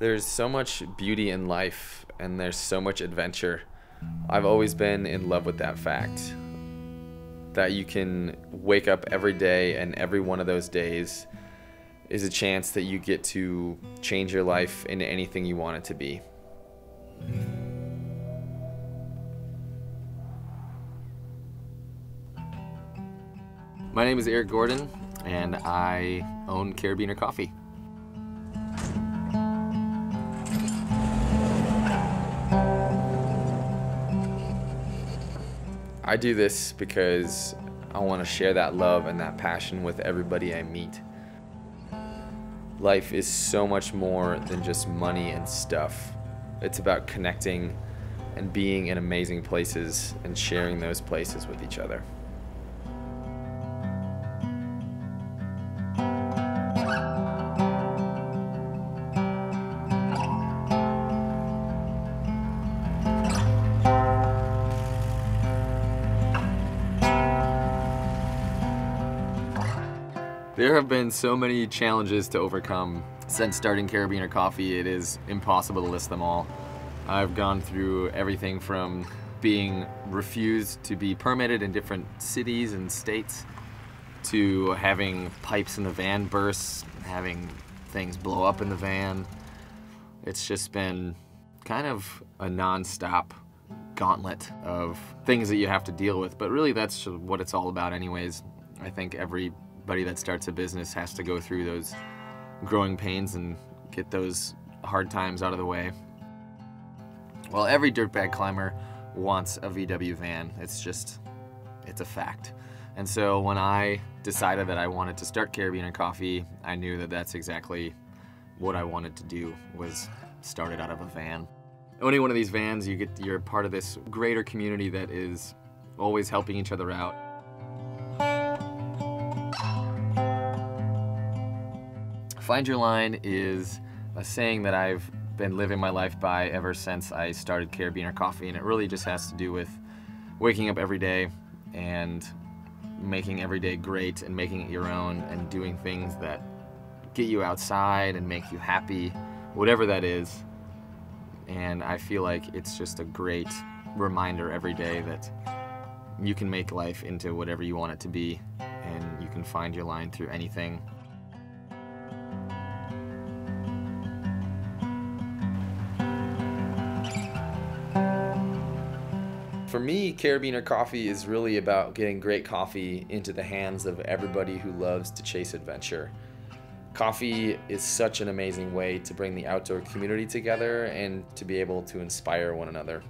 There's so much beauty in life, and there's so much adventure. I've always been in love with that fact, that you can wake up every day, and every one of those days is a chance that you get to change your life into anything you want it to be. My name is Erik Gordon, and I own Carabiner Coffee. I do this because I want to share that love and that passion with everybody I meet. Life is so much more than just money and stuff. It's about connecting and being in amazing places and sharing those places with each other. There have been so many challenges to overcome since starting Carabiner Coffee. It is impossible to list them all. I've gone through everything from being refused to be permitted in different cities and states, to having pipes in the van burst, having things blow up in the van. It's just been kind of a non-stop gauntlet of things that you have to deal with, but really that's what it's all about anyways. I think everybody that starts a business has to go through those growing pains and get those hard times out of the way. Well, every dirtbag climber wants a VW van. It's a fact. And so when I decided that I wanted to start Carabiner Coffee, I knew that that's exactly what I wanted to do, was start it out of a van. Owning one of these vans, you're part of this greater community that is always helping each other out. Find your line is a saying that I've been living my life by ever since I started Carabiner Coffee, and it really just has to do with waking up every day and making every day great and making it your own and doing things that get you outside and make you happy, whatever that is. And I feel like it's just a great reminder every day that you can make life into whatever you want it to be, and you can find your line through anything. For me, Carabiner Coffee is really about getting great coffee into the hands of everybody who loves to chase adventure. Coffee is such an amazing way to bring the outdoor community together and to be able to inspire one another.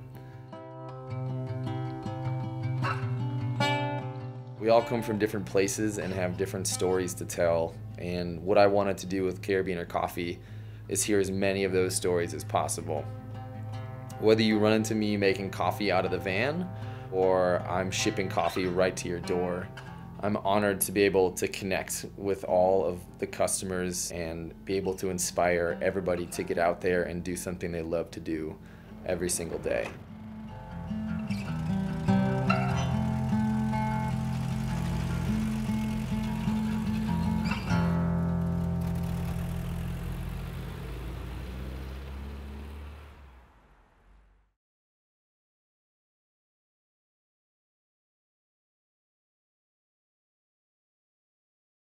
We all come from different places and have different stories to tell, and what I wanted to do with Carabiner Coffee is hear as many of those stories as possible. Whether you run into me making coffee out of the van, or I'm shipping coffee right to your door, I'm honored to be able to connect with all of the customers and be able to inspire everybody to get out there and do something they love to do every single day.